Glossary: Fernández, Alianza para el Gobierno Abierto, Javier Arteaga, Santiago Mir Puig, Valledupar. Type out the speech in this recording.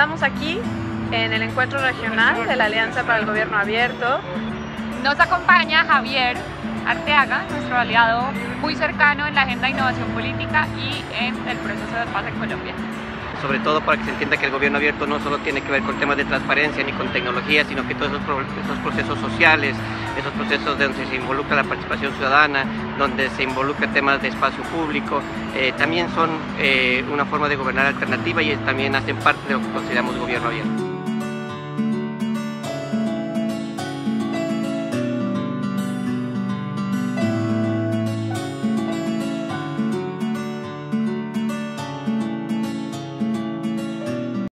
Estamos aquí en el encuentro regional de la Alianza para el Gobierno Abierto. Nos acompaña Javier Arteaga, nuestro aliado muy cercano en la agenda de innovación política y en el proceso de paz en Colombia. Sobre todo para que se entienda que el gobierno abierto no solo tiene que ver con temas de transparencia ni con tecnología, sino que todos esos procesos sociales, esos procesos donde se involucra la participación ciudadana, donde se involucra temas de espacio público, también son una forma de gobernar alternativa y también hacen parte de lo que consideramos gobierno abierto.